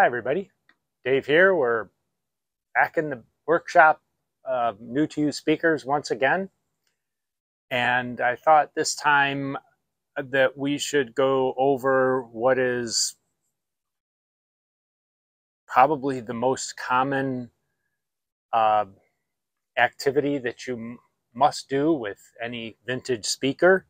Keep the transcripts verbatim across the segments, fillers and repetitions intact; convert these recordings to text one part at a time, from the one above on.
Hi everybody, Dave here. We're back in the workshop of new to you speakers once again, and I thought this time that we should go over what is probably the most common uh, activity that you must do with any vintage speaker.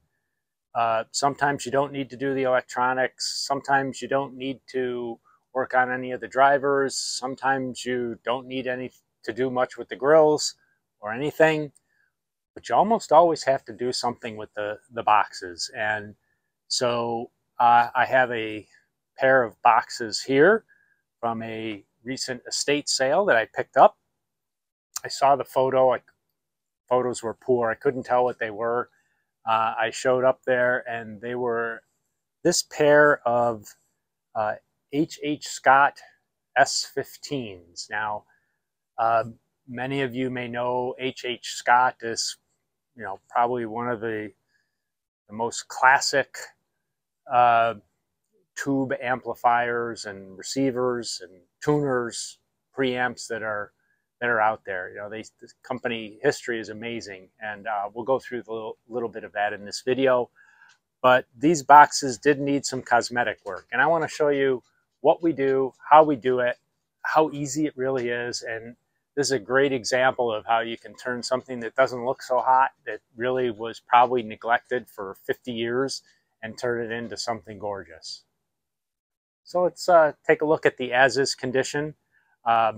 Uh, sometimes you don't need to do the electronics, sometimes you don't need to work on any of the drivers, sometimes you don't need any to do much with the grills or anything, but you almost always have to do something with the, the boxes. And so uh, I have a pair of boxes here from a recent estate sale that I picked up. I saw the photo. I, photos were poor. I couldn't tell what they were. Uh, I showed up there and they were this pair of uh, H H Scott S fifteens. Now, uh, many of you may know H H Scott is, you know, probably one of the, the most classic uh, tube amplifiers and receivers and tuners, preamps that are that are out there. You know, they, this company history is amazing, and uh, we'll go through a little, little bit of that in this video. But these boxes did need some cosmetic work, and I want to show you what we do, how we do it, how easy it really is. And this is a great example of how you can turn something that doesn't look so hot, that really was probably neglected for fifty years, and turn it into something gorgeous. So let's uh, take a look at the as-is condition. Uh,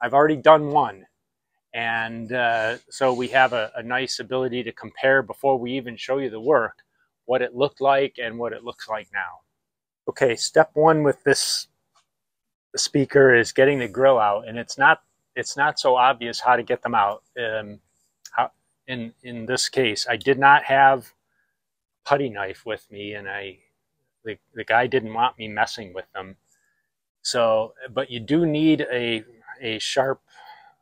I've already done one. And uh, so we have a, a nice ability to compare before we even show you the work, what it looked like and what it looks like now. Okay, step one with this speaker is getting the grill out, and it's not it's not so obvious how to get them out. Um, how, in in this case, I did not have a putty knife with me, and I the, the guy didn't want me messing with them. So, but you do need a a sharp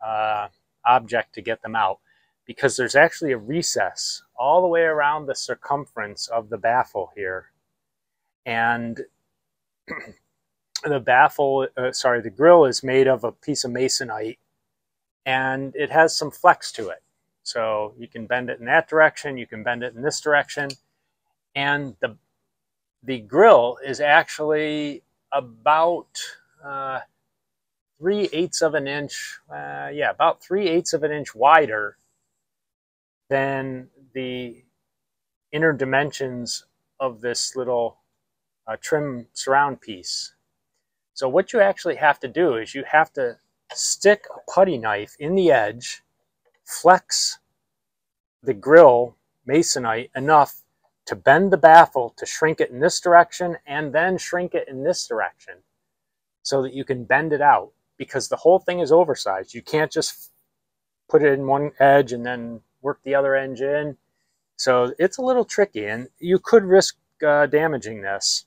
uh, object to get them out, because there's actually a recess all the way around the circumference of the baffle here, and the baffle, uh, sorry, the grill is made of a piece of masonite, and it has some flex to it. So you can bend it in that direction, you can bend it in this direction, and the the grill is actually about uh, three eighths of an inch, uh, yeah, about three eighths of an inch wider than the inner dimensions of this little uh, trim surround piece. So what you actually have to do is you have to stick a putty knife in the edge, flex the grill masonite enough to bend the baffle to shrink it in this direction and then shrink it in this direction so that you can bend it out, because the whole thing is oversized. You can't just put it in one edge and then work the other edge in. So it's a little tricky, and you could risk uh, damaging this.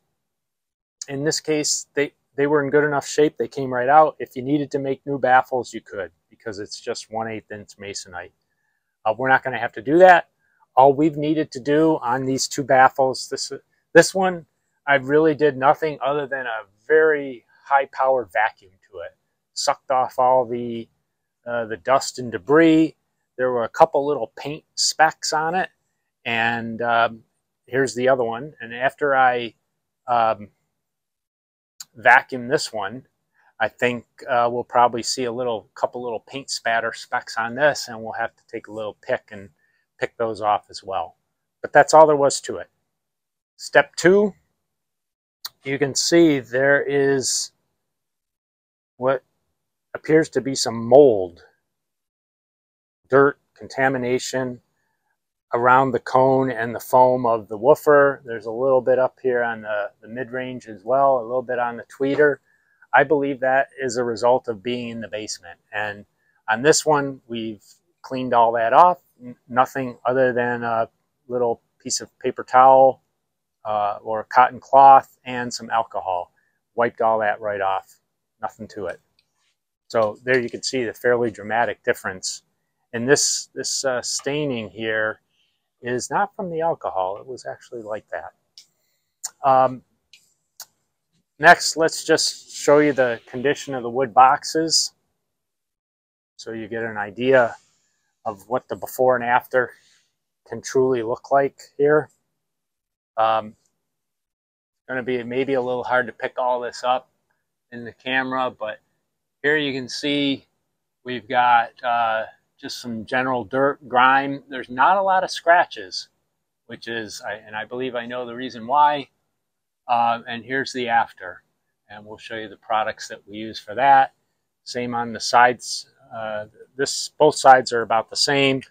In this case, they They were in good enough shape, they came right out. If you needed to make new baffles, you could, because it's just one eighth inch masonite. Uh, we're not gonna have to do that. All we've needed to do on these two baffles, this, this one, I really did nothing other than a very high powered vacuum to it. Sucked off all the, uh, the dust and debris. There were a couple little paint specks on it. And um, here's the other one. And after I, um, vacuum this one, I think uh, we'll probably see a little couple little paint spatter specks on this, and we'll have to take a little pick and pick those off as well. But that's all there was to it. Step two, you can see there is what appears to be some mold, dirt, contamination around the cone and the foam of the woofer. There's a little bit up here on the, the mid-range as well, a little bit on the tweeter. I believe that is a result of being in the basement. And on this one, we've cleaned all that off. Nothing other than a little piece of paper towel uh, or cotton cloth and some alcohol. Wiped all that right off. Nothing to it. So there you can see the fairly dramatic difference. And this, this uh, staining here is not from the alcohol. It was actually like that. Um, Next, let's just show you the condition of the wood boxes so you get an idea of what the before and after can truly look like here. Um, going to be maybe a little hard to pick all this up in the camera, but here you can see we've got uh, just some general dirt, grime. There's not a lot of scratches, which is, I, and I believe I know the reason why. Uh, and here's the after, and we'll show you the products that we use for that. Same on the sides. Uh, this both sides are about the same.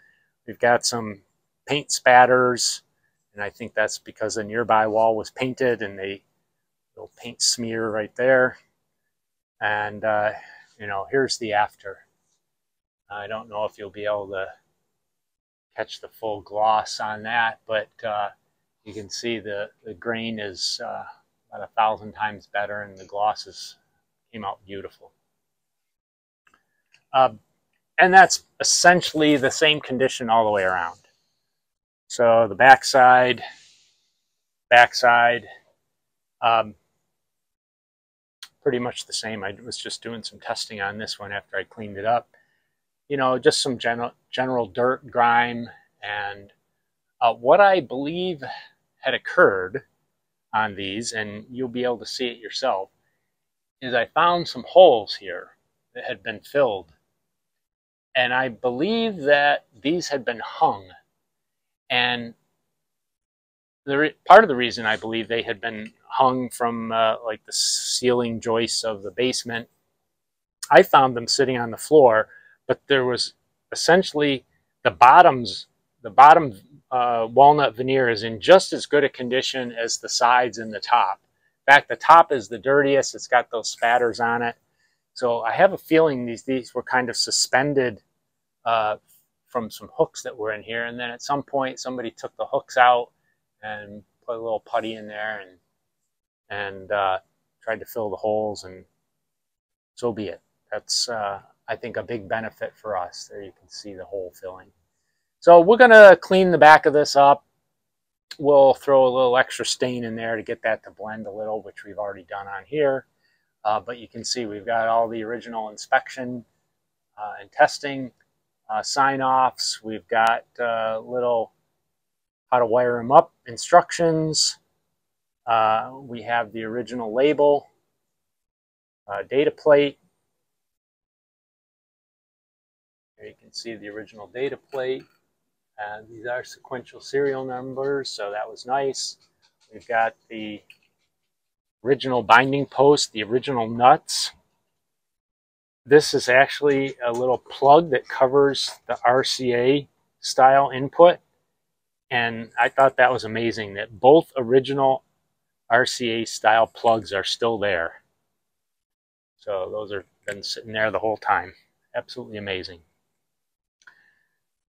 We've got some paint spatters, and I think that's because a nearby wall was painted, and they little paint smear right there. And uh, you know, here's the after. I don't know if you'll be able to catch the full gloss on that, but uh, you can see the, the grain is uh, about a thousand times better, and the glosses came out beautiful. Uh, and that's essentially the same condition all the way around. So the backside, backside, um, pretty much the same. I was just doing some testing on this one after I cleaned it up. You know, just some general, general dirt, grime, and uh, what I believe had occurred on these, and you'll be able to see it yourself, is I found some holes here that had been filled. And I believe that these had been hung. And the part of the reason I believe they had been hung from uh, like the ceiling joists of the basement, I found them sitting on the floor, but there was essentially the bottoms, the bottom uh, walnut veneer is in just as good a condition as the sides and the top. In fact, the top is the dirtiest. It's got those spatters on it. So I have a feeling these, these were kind of suspended uh, from some hooks that were in here. And then at some point, somebody took the hooks out and put a little putty in there and, and uh, tried to fill the holes, and so be it. That's, uh, I think, a big benefit for us. There you can see the hole filling. So we're going to clean the back of this up. We'll throw a little extra stain in there to get that to blend a little, which we've already done on here. Uh, but you can see we've got all the original inspection uh, and testing uh, sign-offs. We've got uh, little how to wire them up instructions. Uh, we have the original label, uh, data plate. Here you can see the original data plate. Uh, these are sequential serial numbers, so that was nice. We've got the original binding post, the original nuts. This is actually a little plug that covers the R C A style input. And I thought that was amazing that both original R C A style plugs are still there. So those have been sitting there the whole time. Absolutely amazing.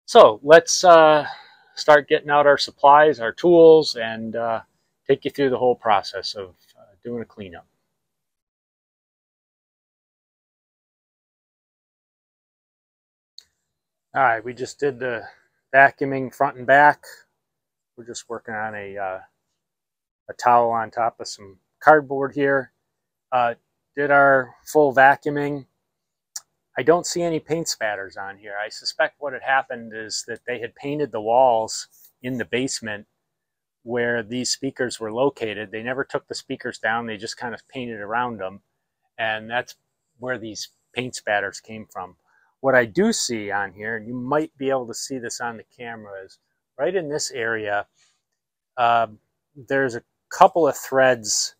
So let's uh, start getting out our supplies, our tools, and uh, take you through the whole process of doing a cleanup. All right, we just did the vacuuming front and back. We're just working on a, uh, a towel on top of some cardboard here. Uh, did our full vacuuming. I don't see any paint spatters on here. I suspect what had happened is that they had painted the walls in the basement where these speakers were located. They never took the speakers down. They just kind of painted around them. And that's where these paint spatters came from. What I do see on here, and you might be able to see this on the camera, is right in this area, uh, there's a couple of threads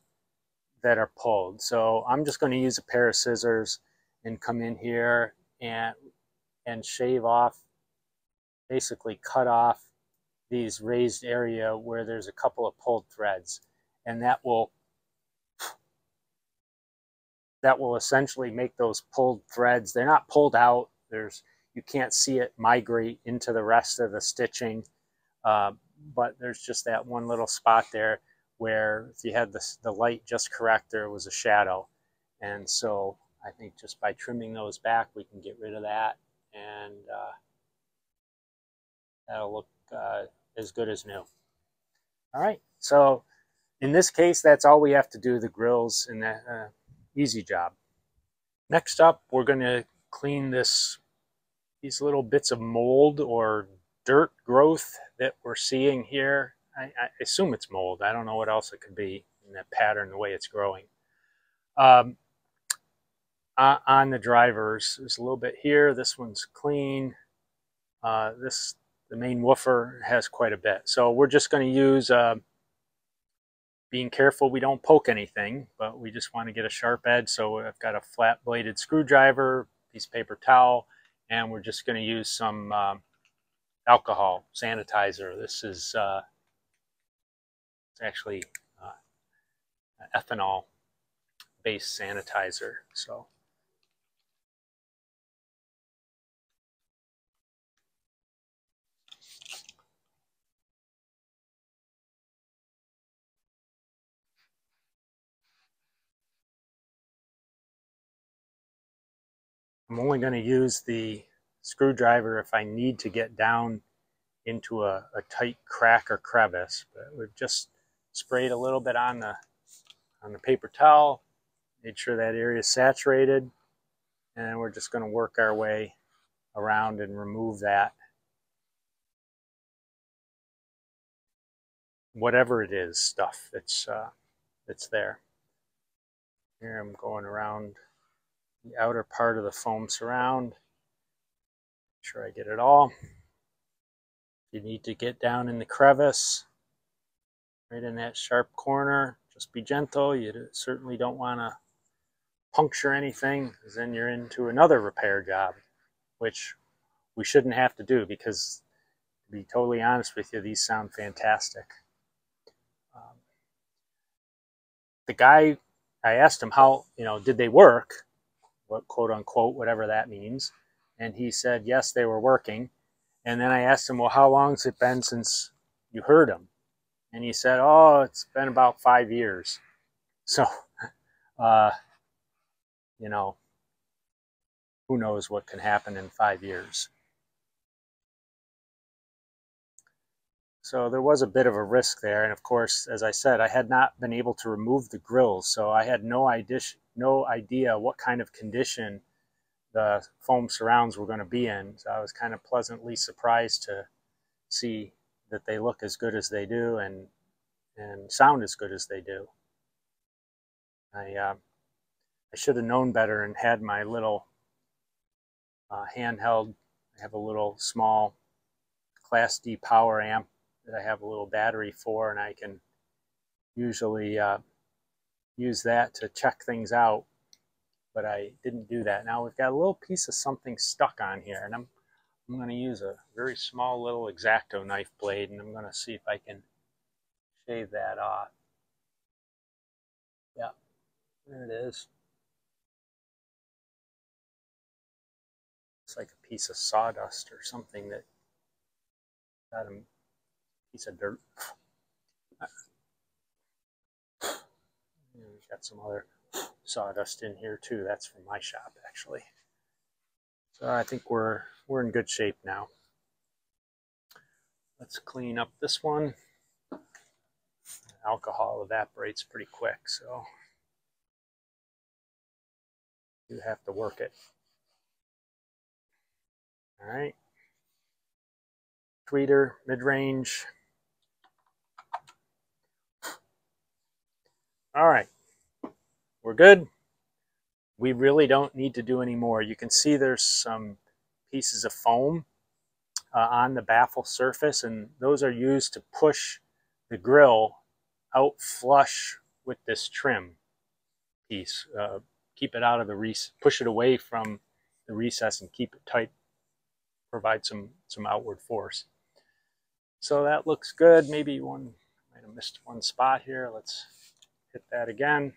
that are pulled. So I'm just going to use a pair of scissors and come in here and, and shave off, basically cut off these raised area where there's a couple of pulled threads, and that will that will essentially make those pulled threads, they're not pulled out, there's you can't see it migrate into the rest of the stitching, uh, but there's just that one little spot there where if you had the, the light just correct, there was a shadow. And so I think just by trimming those back we can get rid of that, and uh, that'll look uh, as good as new. All right, so In this case, that's all we have to do, the grills, and that uh, easy job. Next up, we're going to clean this, these little bits of mold or dirt growth that we're seeing here. I, I assume it's mold. I don't know what else it could be in that pattern, the way it's growing. Um, uh, on the drivers, there's a little bit here. This one's clean. Uh, this, the main woofer has quite a bit. So we're just going to use, uh, being careful we don't poke anything, but we just want to get a sharp edge. So I've got a flat bladed screwdriver, piece of paper towel, and we're just going to use some uh, alcohol sanitizer. This is uh, it's actually uh, ethanol based sanitizer. So I'm only going to use the screwdriver if I need to get down into a, a tight crack or crevice. But we've just sprayed a little bit on the on the paper towel, made sure that area is saturated, and we're just going to work our way around and remove that, whatever it is, stuff that's uh, that's there. Here I'm going around the outer part of the foam surround. Make sure I get it all. You need to get down in the crevice, right in that sharp corner. Just be gentle. You certainly don't want to puncture anything, because then you're into another repair job, which we shouldn't have to do, because, to be totally honest with you, these sound fantastic. Um, the guy, I asked him how, you know, did they work? What, quote unquote, whatever that means. And he said, yes, they were working. And then I asked him, well, how long has it been since you heard them? And he said, oh, it's been about five years. So, uh, you know, who knows what can happen in five years. So there was a bit of a risk there. And of course, as I said, I had not been able to remove the grills. So I had no idea no idea what kind of condition the foam surrounds were going to be in. So I was kind of pleasantly surprised to see that they look as good as they do and and sound as good as they do. I, uh, I should have known better and had my little uh, handheld. I have a little small Class D power amp that I have a little battery for, and I can usually uh, use that to check things out, but I didn't do that. Now we've got a little piece of something stuck on here, and I'm, I'm going to use a very small little X-Acto knife blade, and I'm going to see if I can shave that off. Yeah, there it is. It's like a piece of sawdust or something that got a piece of dirt. We've got some other sawdust in here too. That's from my shop, actually. So I think we're we're in good shape now. Let's clean up this one. Alcohol evaporates pretty quick, so you have to work it. All right. Tweeter, mid-range. All right. We're good. We really don't need to do any more. You can see there's some pieces of foam uh, on the baffle surface, and those are used to push the grill out flush with this trim piece. Uh, keep it out of the recess, push it away from the recess and keep it tight, provide some, some outward force. So that looks good. Maybe one, might have missed one spot here. Let's hit that again.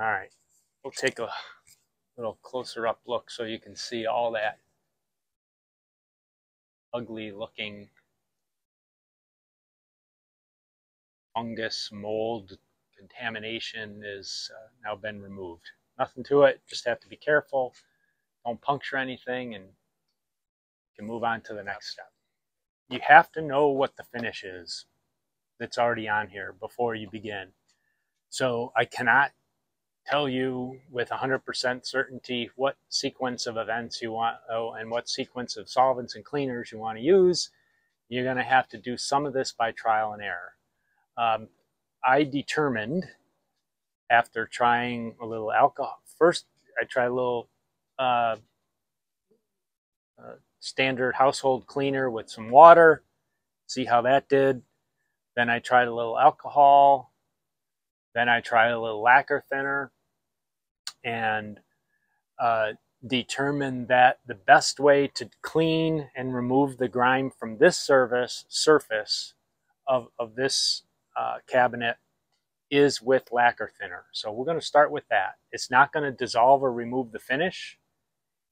All right, we'll take a little closer up look so you can see all that ugly looking fungus, mold, contamination is uh, now been removed. Nothing to it, just have to be careful. don't puncture anything, and can move on to the next step. You have to know what the finish is that's already on here before you begin. So I cannot tell you with one hundred percent certainty what sequence of events you want oh, and what sequence of solvents and cleaners you want to use. You're going to have to do some of this by trial and error. Um, I determined after trying a little alcohol, first I tried a little uh, uh, standard household cleaner with some water, see how that did. Then I tried a little alcohol. Then I tried a little lacquer thinner, and uh, determined that the best way to clean and remove the grime from this surface surface of, of this uh, cabinet is with lacquer thinner. So we're going to start with that. It's not going to dissolve or remove the finish.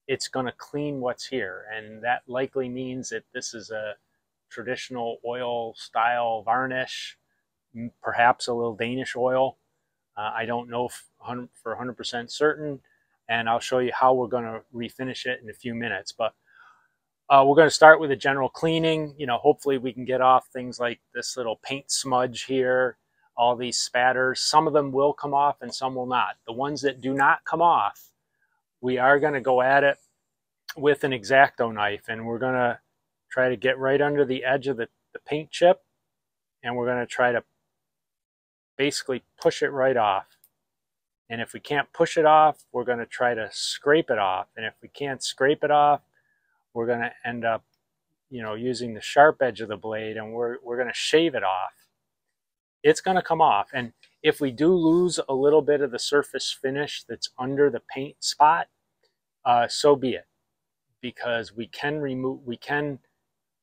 It's going to clean what's here, and that likely means that this is a traditional oil style varnish, perhaps a little Danish oil. Uh, I don't know for one hundred percent certain, and I'll show you how we're going to refinish it in a few minutes. But uh, we're going to start with a general cleaning. You know, hopefully we can get off things like this little paint smudge here, all these spatters. Some of them will come off and some will not. The ones that do not come off, we are going to go at it with an X-Acto knife, and we're going to try to get right under the edge of the, the paint chip, and we're going to try to basically push it right off. And if we can't push it off, we're going to try to scrape it off. And if we can't scrape it off, we're going to end up, you know, using the sharp edge of the blade, and we're, we're going to shave it off. It's going to come off. And if we do lose a little bit of the surface finish that's under the paint spot, uh, so be it. Because we can remove, we can,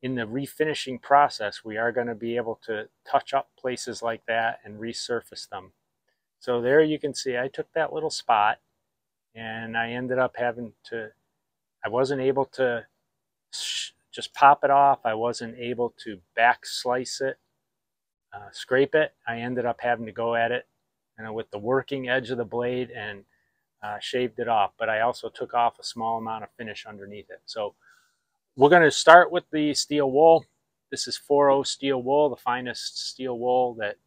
in the refinishing process, we are going to be able to touch up places like that and resurface them. So there you can see I took that little spot, and I ended up having to, I wasn't able to just pop it off. I wasn't able to back slice it, uh, scrape it. I ended up having to go at it, you know, with the working edge of the blade, and uh, shaved it off. But I also took off a small amount of finish underneath it. So we're going to start with the steel wool. This is four oh steel wool, the finest steel wool that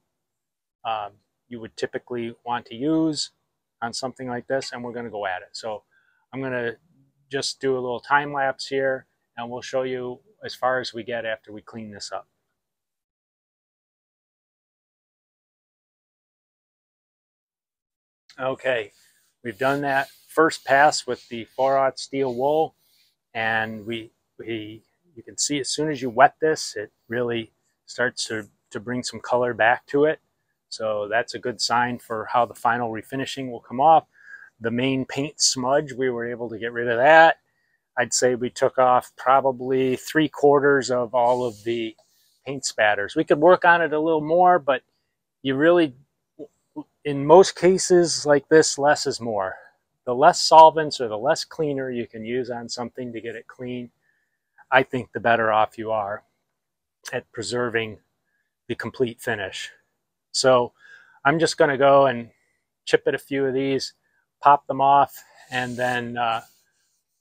um, you would typically want to use on something like this, and we're going to go at it. So I'm going to just do a little time lapse here, and we'll show you as far as we get after we clean this up. Okay, we've done that first pass with the four oh steel wool, and we, we you can see as soon as you wet this, it really starts to, to bring some color back to it. So that's a good sign for how the final refinishing will come off. The main paint smudge, we were able to get rid of that. I'd say we took off probably three quarters of all of the paint spatters. We could work on it a little more, but you really, in most cases like this, less is more. The less solvents or the less cleaner you can use on something to get it clean, I think the better off you are at preserving the complete finish. So I'm just going to go and chip at a few of these, pop them off, and then uh,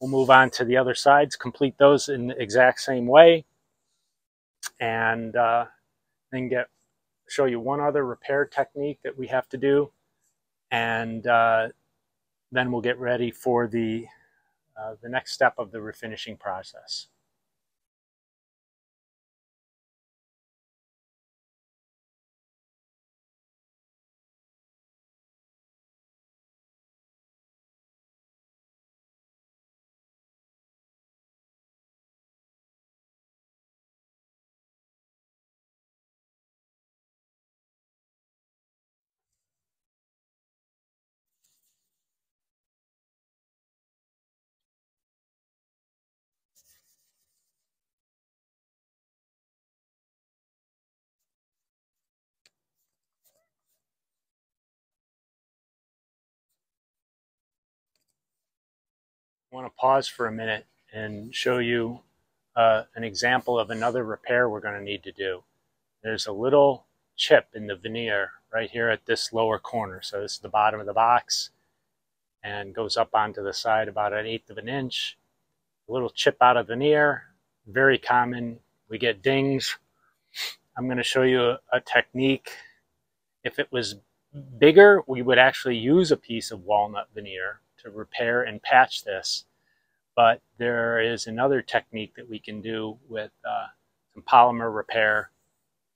we'll move on to the other sides, complete those in the exact same way, and uh, then get show you one other repair technique that we have to do, and uh, then we'll get ready for the, uh, the next step of the refinishing process. I want to pause for a minute and show you uh, an example of another repair we're going to need to do. There's a little chip in the veneer right here at this lower corner. So this is the bottom of the box, and goes up onto the side about an eighth of an inch. A little chip out of veneer, very common. We get dings. I'm going to show you a, a technique. If it was bigger, we would actually use a piece of walnut veneer to repair and patch this. But there is another technique that we can do with uh, some polymer repair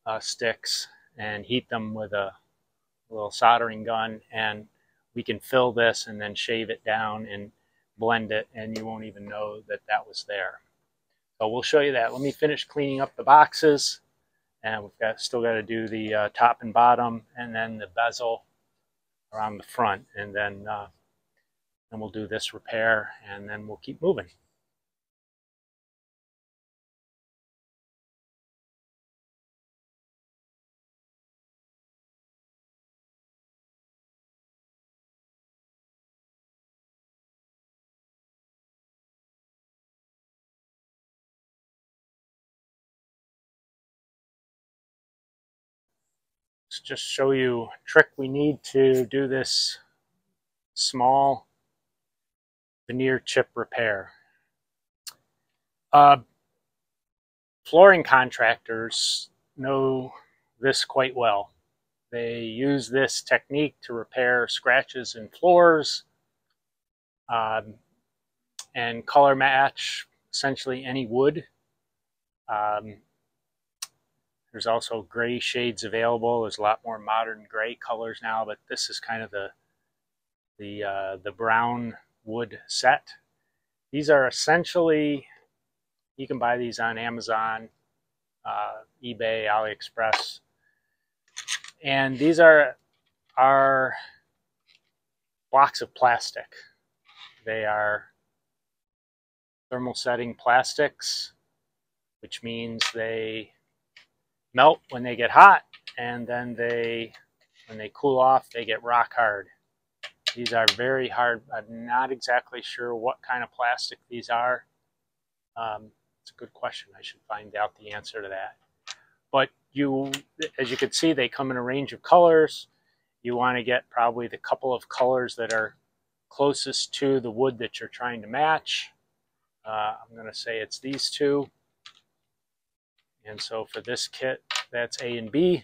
uh, sticks and heat them with a little soldering gun, and we can fill this and then shave it down and blend it, and you won't even know that that was there. So we'll show you that. Let me finish cleaning up the boxes, and we've got still got to do the uh, top and bottom, and then the bezel around the front, and then uh, and we'll do this repair, and then we'll keep moving. Let's just show you a trick we need to do this small veneer chip repair. Uh, flooring contractors know this quite well. They use this technique to repair scratches in floors um, and color match essentially any wood. Um, there's also gray shades available. There's a lot more modern gray colors now, but this is kind of the the uh, the brown wood set. These are essentially, you can buy these on Amazon, uh, eBay, AliExpress, and these are are blocks of plastic. They are thermosetting plastics, which means they melt when they get hot, and then they, when they cool off, they get rock hard. These are very hard. I'm not exactly sure what kind of plastic these are. Um, it's a good question. I should find out the answer to that. But you, as you can see, they come in a range of colors. You want to get probably the couple of colors that are closest to the wood that you're trying to match. Uh, I'm going to say it's these two. And so for this kit, that's A and B.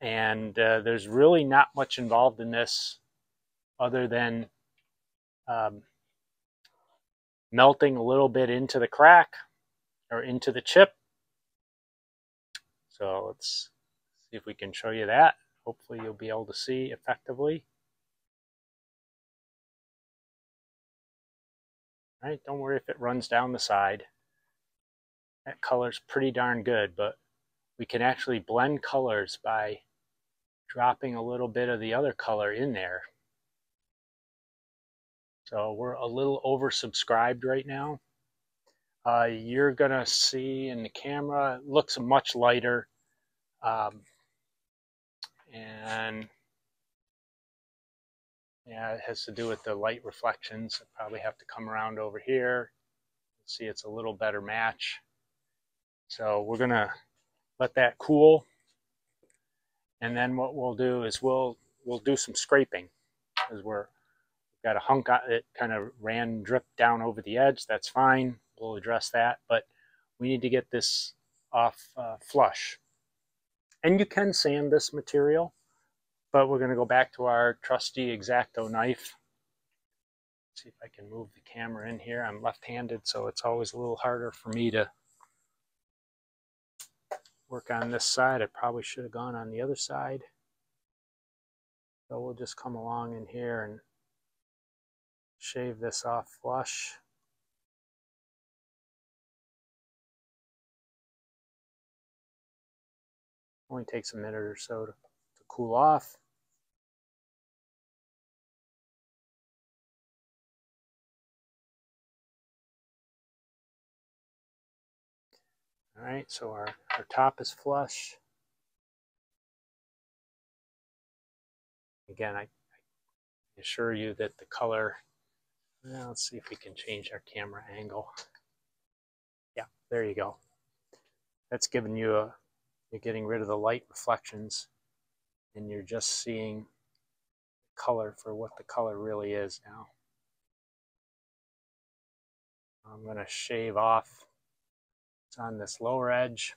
And uh, there's really not much involved in this other than um, melting a little bit into the crack or into the chip. So let's see if we can show you that. Hopefully you'll be able to see effectively. All right, don't worry if it runs down the side. That color's pretty darn good, but we can actually blend colors by dropping a little bit of the other color in there. So we're a little oversubscribed right now. Uh, you're gonna see in the camera, it looks much lighter. Um, and yeah, it has to do with the light reflections. I'll probably have to come around over here. See, it's a little better match. So we're gonna let that cool. And then what we'll do is we'll we'll do some scraping, because we're got a hunk on it, kind of ran dripped down over the edge. That's fine. We'll address that, but we need to get this off uh, flush. And you can sand this material, but we're going to go back to our trusty X-Acto knife. Let's see if I can move the camera in here. I'm left-handed, so it's always a little harder for me to work on this side. I probably should have gone on the other side. So we'll just come along in here and shave this off flush. Only takes a minute or so to, to cool off. All right, so our, our top is flush. Again, I, I assure you that the color, well, let's see if we can change our camera angle. Yeah, there you go. That's giving you a, you're getting rid of the light reflections, and you're just seeing color for what the color really is now. I'm going to shave off what's on this lower edge.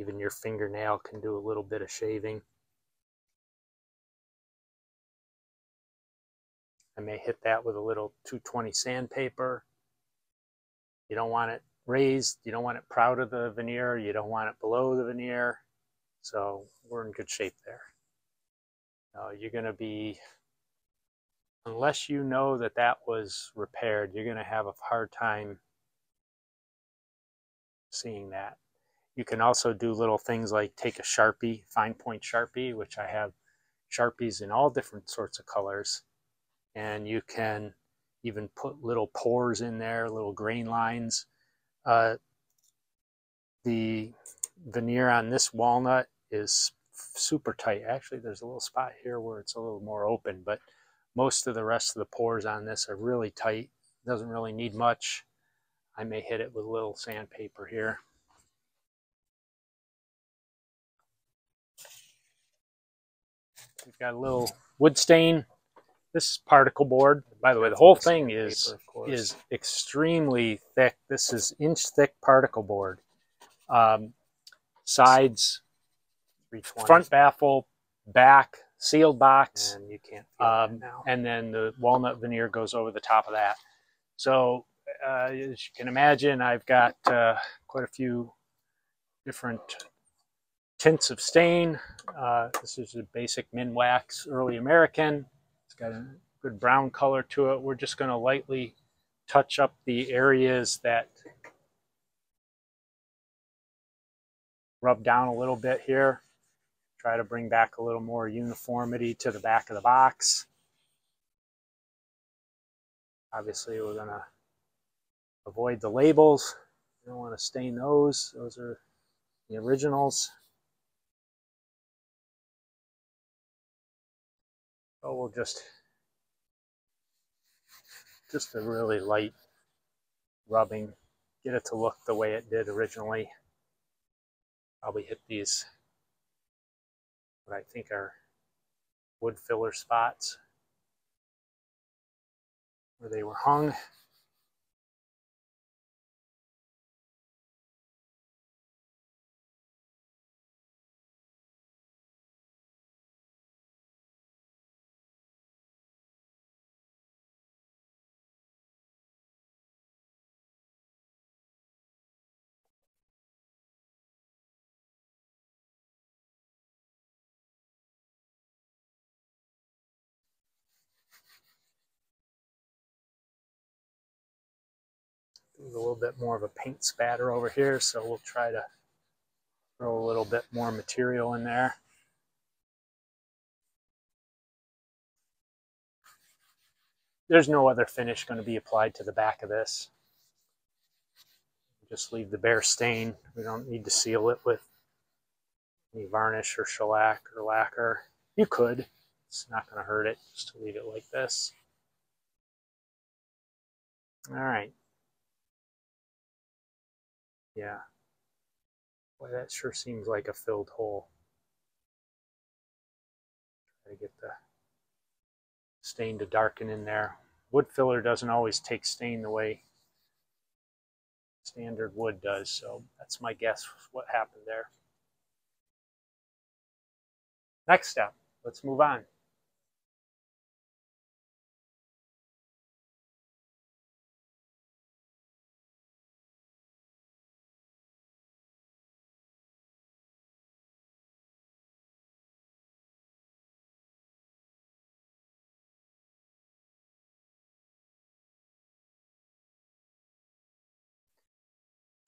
Even your fingernail can do a little bit of shaving. I may hit that with a little two twenty sandpaper. You don't want it raised, you don't want it proud of the veneer, you don't want it below the veneer. So we're in good shape there. Uh, you're gonna be, unless you know that that was repaired, you're gonna have a hard time seeing that. You can also do little things like take a Sharpie, fine point Sharpie, which I have Sharpies in all different sorts of colors. And you can even put little pores in there, little grain lines. Uh, the veneer on this walnut is super tight. Actually, there's a little spot here where it's a little more open, but most of the rest of the pores on this are really tight. Doesn't really need much. I may hit it with a little sandpaper here. We've got a little wood stain. This is particle board. By the way, the whole thing is, is extremely thick. This is inch thick particle board. Um, sides, front baffle, back, sealed box. And you can't feel um, that now. And then the walnut veneer goes over the top of that. So uh, as you can imagine, I've got uh, quite a few different tints of stain. Uh, this is a basic Minwax Early American. It's got a good brown color to it. We're just going to lightly touch up the areas that rub down a little bit here. Try to bring back a little more uniformity to the back of the box. Obviously, we're going to avoid the labels. You don't want to stain those. Those are the originals. So we'll just, just a really light rubbing, get it to look the way it did originally. Probably hit these, what I think are wood filler spots where they were hung. A little bit more of a paint spatter over here, so we'll try to throw a little bit more material in there. There's no other finish going to be applied to the back of this. Just leave the bare stain. We don't need to seal it with any varnish or shellac or lacquer. You could. It's not going to hurt it just to leave it like this. All right. Yeah, boy, that sure seems like a filled hole. Try to get the stain to darken in there. Wood filler doesn't always take stain the way standard wood does, so that's my guess what happened there. Next step, let's move on.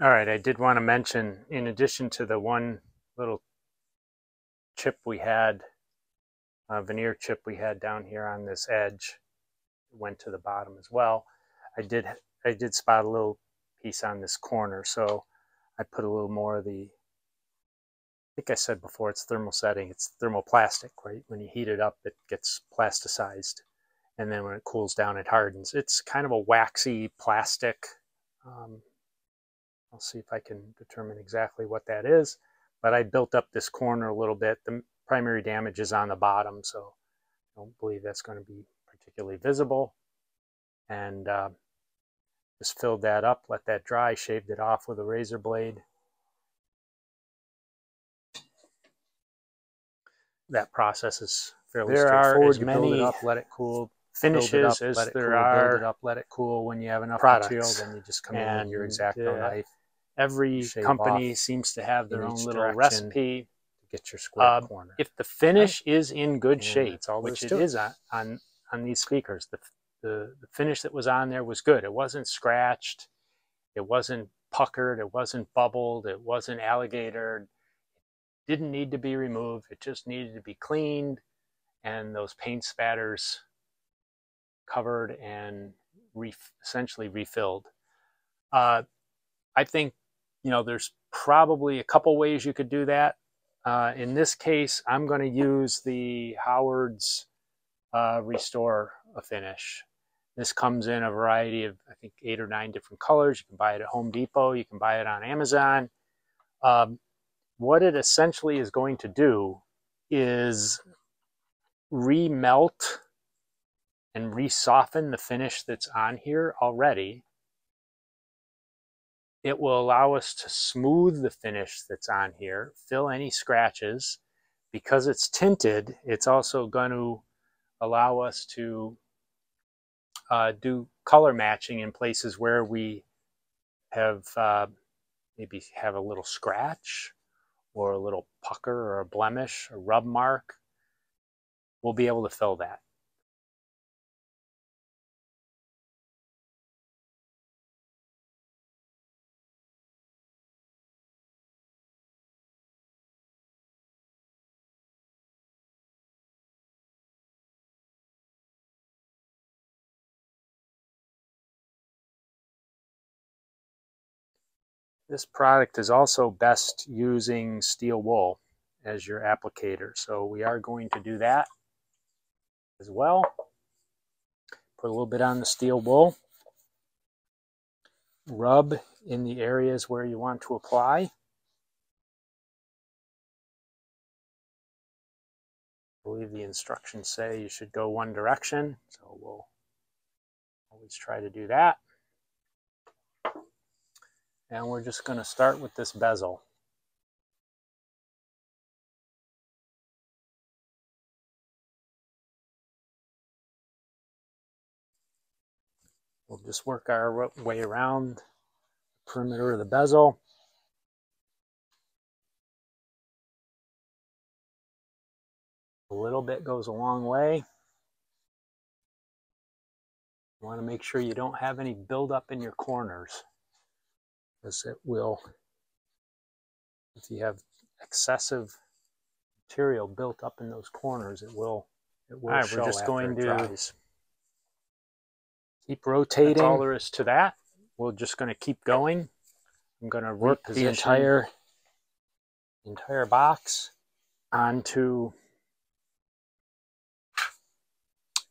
All right, I did want to mention, in addition to the one little chip we had uh, veneer chip we had down here on this edge went to the bottom as well. I did I did spot a little piece on this corner, so I put a little more of the, I think I said before, it's thermal setting, it's thermoplastic, right? When you heat it up, it gets plasticized. And then when it cools down, it hardens. It's kind of a waxy plastic. Um, I'll see if I can determine exactly what that is. But I built up this corner a little bit. The primary damage is on the bottom, so I don't believe that's going to be particularly visible. And uh, just filled that up, let that dry, shaved it off with a razor blade. That process is fairly straightforward. You build it up, let it cool. Finishes as there are. Build it up, let it cool. When you have enough material, then you just come in with your X-Acto knife. Every company seems to have their own little recipe to get your square uh, corner. If the finish right. is in good and shape, which it is on, on on these speakers, the, the the finish that was on there was good. It wasn't scratched, it wasn't puckered, it wasn't bubbled, it wasn't alligatored. It didn't need to be removed. It just needed to be cleaned, and those paint spatters covered and re essentially refilled. Uh, I think, you know, there's probably a couple ways you could do that. Uh, in this case, I'm going to use the Howard's uh, Restore a Finish. This comes in a variety of, I think, eight or nine different colors. You can buy it at Home Depot. You can buy it on Amazon. Um, what it essentially is going to do is remelt and re-soften the finish that's on here already. It will allow us to smooth the finish that's on here, fill any scratches. Because it's tinted, it's also going to allow us to uh, do color matching in places where we have uh, maybe have a little scratch or a little pucker or a blemish, a rub mark. We'll be able to fill that. This product is also best using steel wool as your applicator. So we are going to do that as well. Put a little bit on the steel wool. Rub in the areas where you want to apply. I believe the instructions say you should go one direction, so we'll always try to do that. And we're just going to start with this bezel. We'll just work our way around the perimeter of the bezel. A little bit goes a long way. You want to make sure you don't have any buildup in your corners. Because it will, if you have excessive material built up in those corners, it will, it will all right, show. We're just going to keep rotating. That's all there is to that. We're just going to keep going. I'm going to work the entire, entire box onto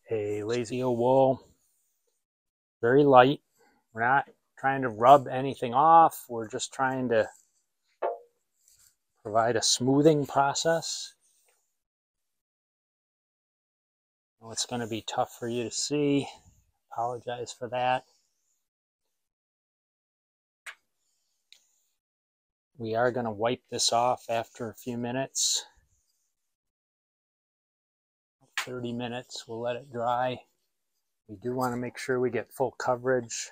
a lazy old wool. Very light. We're not trying to rub anything off. We're just trying to provide a smoothing process. Well, it's going to be tough for you to see. Apologize for that. We are going to wipe this off after a few minutes. thirty minutes, we'll let it dry. We do want to make sure we get full coverage.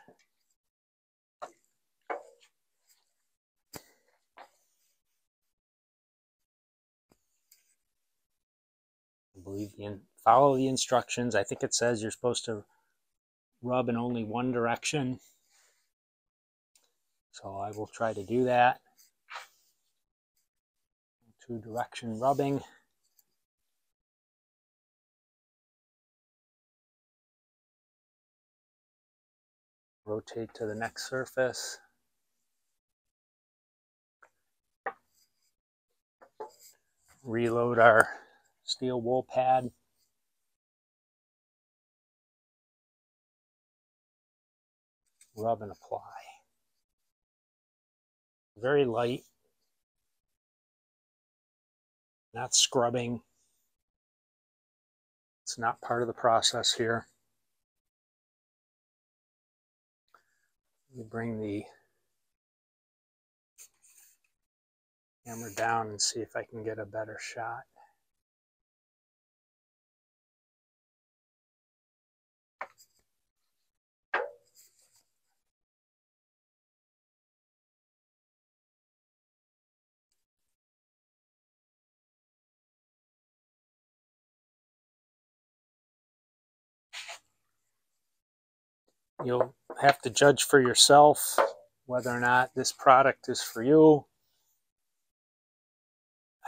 Believe in follow the instructions. I think it says you're supposed to rub in only one direction, so I will try to do that. Two direction rubbing. rotate to the next surface. Reload our steel wool pad. Rub and apply. Very light. Not scrubbing. It's not part of the process here. You bring the camera down and see if I can get a better shot. You'll have to judge for yourself whether or not this product is for you.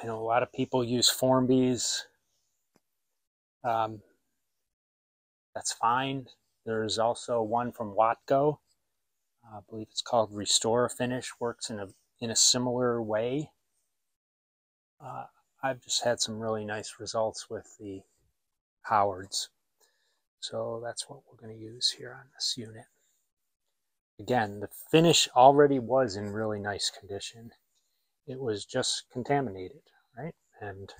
I know a lot of people use Formby's. Um, that's fine. There's also one from Watco. Uh, I believe it's called Restore a Finish. Works in a, in a similar way. Uh, I've just had some really nice results with the Howard's. So that's what we're going to use here on this unit. Again, the finish already was in really nice condition. It was just contaminated, right? And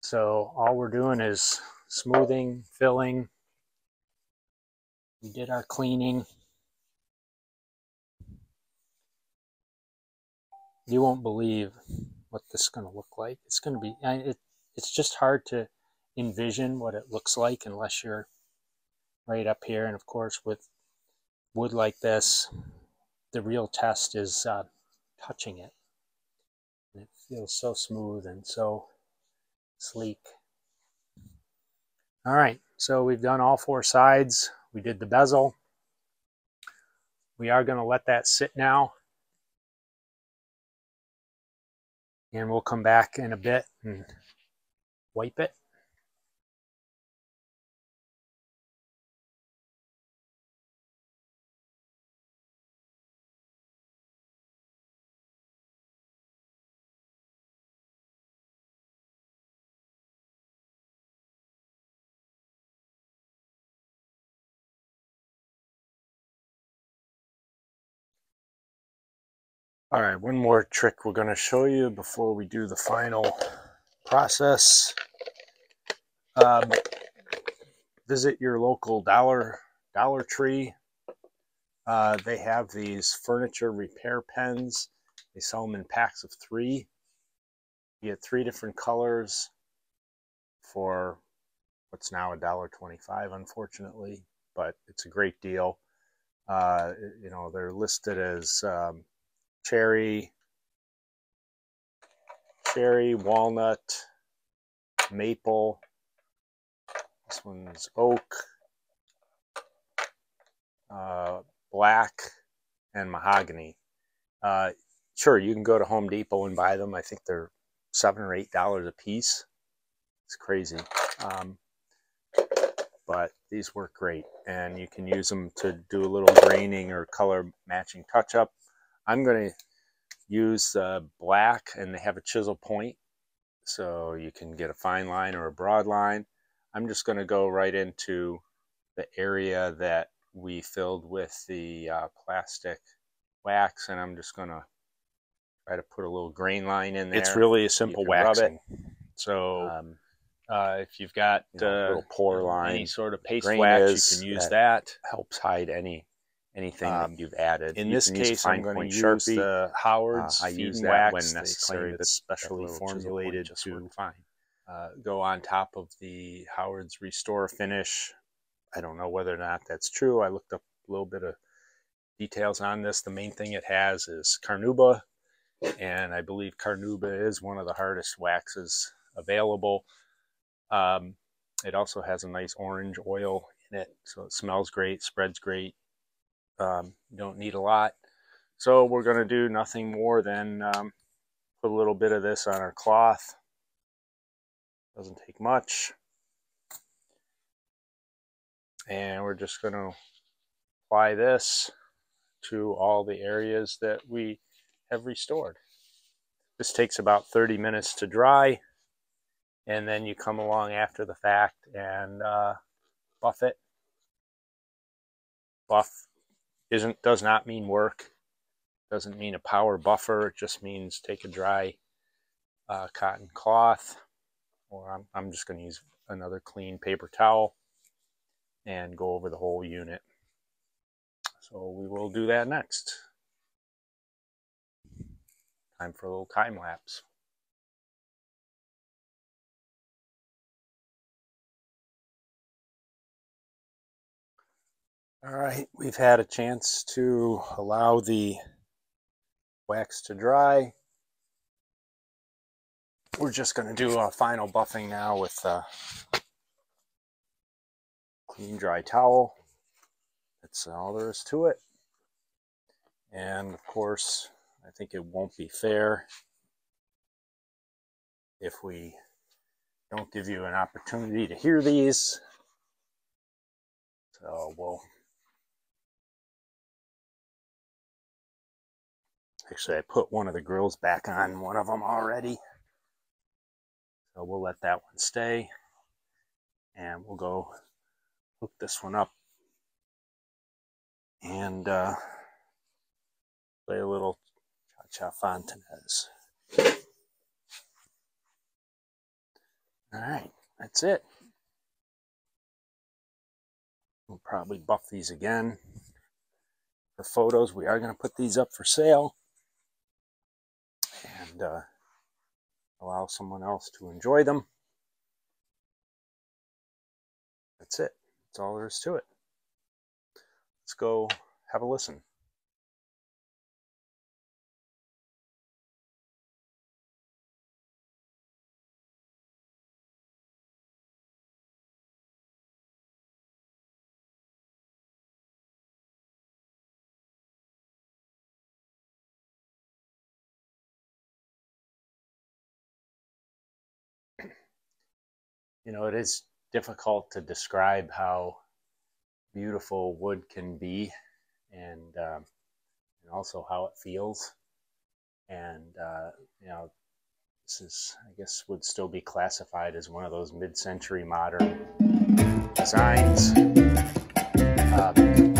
so all we're doing is smoothing, filling. We did our cleaning. You won't believe what this is going to look like. It's going to be, it, it's just hard to envision what it looks like unless you're right up here. And of course, with wood like this, the real test is uh, touching it. And it feels so smooth and so sleek. All right, so we've done all four sides. We did the bezel. We are going to let that sit now. And we'll come back in a bit and wipe it. All right, one more trick we're going to show you before we do the final process. Um, visit your local Dollar, Dollar Tree. Uh, they have these furniture repair pens. They sell them in packs of three. You get three different colors for what's now a dollar twenty-five, unfortunately, but it's a great deal. Uh, you know, they're listed as... Um, Cherry, cherry, walnut, maple. This one's oak, uh, black, and mahogany. Uh, sure, you can go to Home Depot and buy them. I think they're seven or eight dollars a piece. It's crazy, um, but these work great, and you can use them to do a little graining or color matching touch-up. I'm going to use uh, black, and they have a chisel point, so you can get a fine line or a broad line. I'm just going to go right into the area that we filled with the uh, plastic wax, and I'm just going to try to put a little grain line in there. It's really a simple waxing. So um, uh, if you've got you know, uh, little pore line, any sort of paste wax, is, you can use that. that. Helps hide any. Anything um, that you've added. In you this case, I'm going to use the Howard's uh, I use that wax when necessary. That's specially formulated to fine. Uh, go on top of the Howard's Restore Finish. I don't know whether or not that's true. I looked up a little bit of details on this. The main thing it has is carnauba, and I believe carnauba is one of the hardest waxes available. Um, it also has a nice orange oil in it, so it smells great, spreads great. Um, don't need a lot. So we're going to do nothing more than um, put a little bit of this on our cloth. Doesn't take much. And we're just going to apply this to all the areas that we have restored. This takes about thirty minutes to dry, and then you come along after the fact and uh, buff it. Buff isn't does not mean work, doesn't mean a power buffer. It just means take a dry uh, cotton cloth, or I'm, I'm just going to use another clean paper towel and go over the whole unit. So we will do that next. Time for a little time lapse. All right, we've had a chance to allow the wax to dry. We're just going to do a final buffing now with a clean dry towel. That's all there is to it. And of course, I think it won't be fair if we don't give you an opportunity to hear these. So we'll actually, I put one of the grills back on one of them already. So we'll let that one stay. And we'll go hook this one up and uh, play a little cha-cha fontanez. All right, that's it. We'll probably buff these again for photos. We are going to put these up for sale. And uh, allow someone else to enjoy them. That's it. That's all there is to it. Let's go have a listen. You know, it is difficult to describe how beautiful wood can be, and, um, and also how it feels. And, uh, you know, this is, I guess, would still be classified as one of those mid-century modern designs. Uh,